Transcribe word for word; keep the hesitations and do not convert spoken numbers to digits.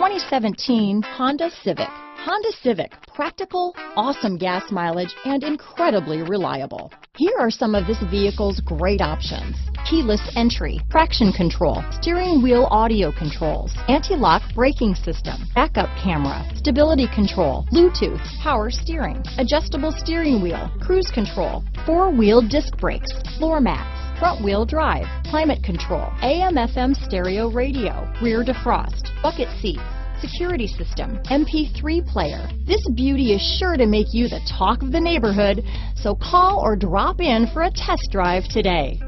twenty seventeen Honda Civic. Honda Civic, practical, awesome gas mileage, and incredibly reliable. Here are some of this vehicle's great options: keyless entry, traction control, steering wheel audio controls, anti-lock braking system, backup camera, stability control, Bluetooth, power steering, adjustable steering wheel, cruise control, four-wheel disc brakes, floor mats, front-wheel drive, climate control, A M F M stereo radio, rear defrost, bucket seats, security system, M P three player. This beauty is sure to make you the talk of the neighborhood, so call or drop in for a test drive today.